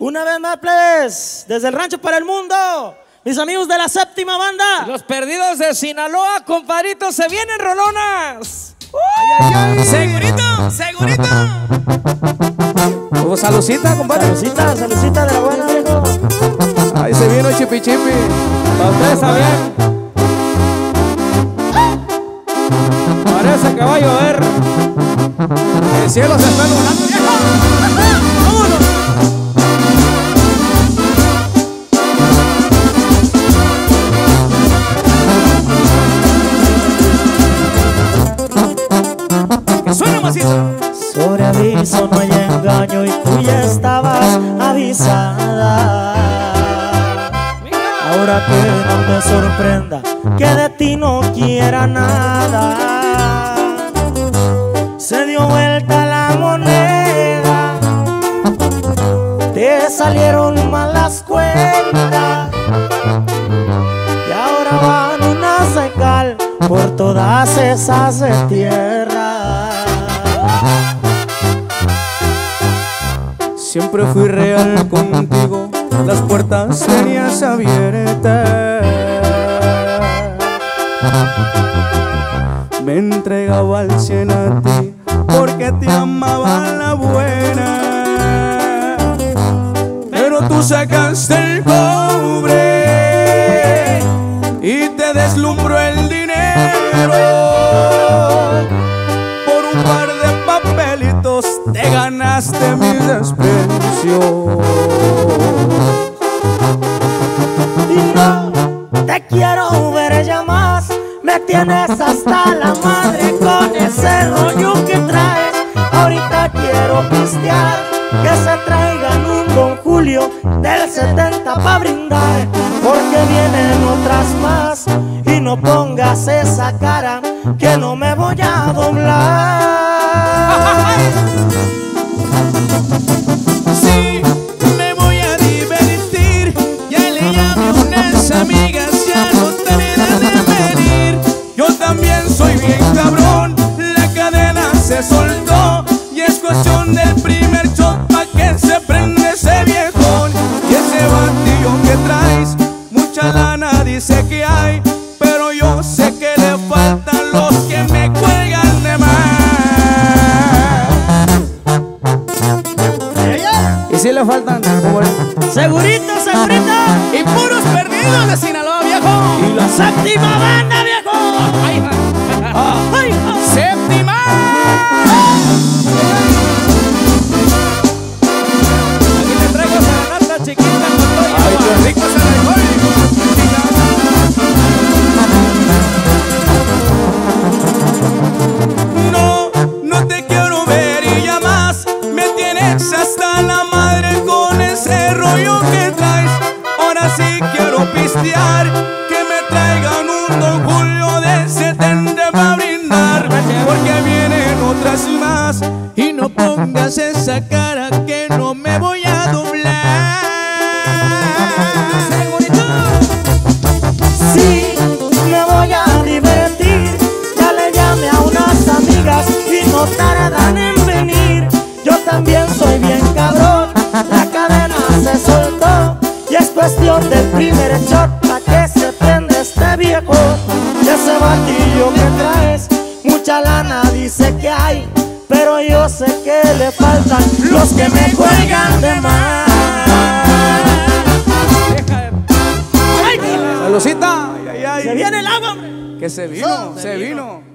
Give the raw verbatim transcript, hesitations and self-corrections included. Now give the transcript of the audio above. Una vez más, plebes, desde el Rancho para el Mundo, mis amigos de la Séptima Banda. Los Perdidos de Sinaloa, compadritos, se vienen rolonas. ¡Uh! Ay, ay, ay. Segurito, segurito. Como salucita, compadre. Salucita, salucita de la buena, viejo. Ahí se vino chipi chipi. Para ustedes saben. Parece que va a llover. El cielo se está nublando, viejo. Sobre aviso no hay engaño y tú ya estabas avisada. Ahora que no te sorprenda que de ti no quiera nada. Se dio vuelta la moneda, te salieron malas cuentas y ahora van una secal por todas esas tierras. Siempre fui real contigo, las puertas tenías abiertas. Me entregaba al cien a ti, porque te amaba la buena. Pero tú sacaste el cobre y te deslumbró el dinero. Por un par de papelitos te ganaste mi desprecio. Y no te quiero ver ya más, me tienes hasta la madre con ese rollo que traes. Ahorita quiero pistear, que se traigan un Don Julio del setenta pa' brindar, porque vienen otras más y no pongas esa cara que no me voy a doblar. Sí, me voy a divertir. Ya le llamé a unas amigas, ya no tenerán de venir. Yo también soy bien cabrón, la cadena se soltó y es cuestión del primer shot pa' que se prende ese viejón. Y ese batillo que traes, mucha lana dice que hay, pero yo sé que le faltan los que me cuelgan de más. Si le faltan, segurito, segurito. Y puros Perdidos de Sinaloa, viejo. Y la Séptima Banda, viejo. Ay, ay, ay. Séptima. Aquí te traigo esa nata chiquita con todo. Ay, qué rico se recoge. No, no te quiero ver y ya más. Me tienes hasta la mano. Rollo que traes, ahora sí quiero pistear, que me traigan un Don Julio de setenta para brindar, porque vienen otras más y no pongas esa cara que no me voy a doblar. Segurito. Sí, me voy a divertir, ya le llamé a unas amigas y no tardan en venir. Yo también soy bien cabrón, la cadena se soltó y es cuestión del primer shot pa' que se prende este viejo. Y ese batillo que traes, mucha lana dice que hay, pero yo sé que le faltan los que me cuelgan de más. Salucita, ay, ay, ay. Se viene el agua, hombre. Que se vino, se vino.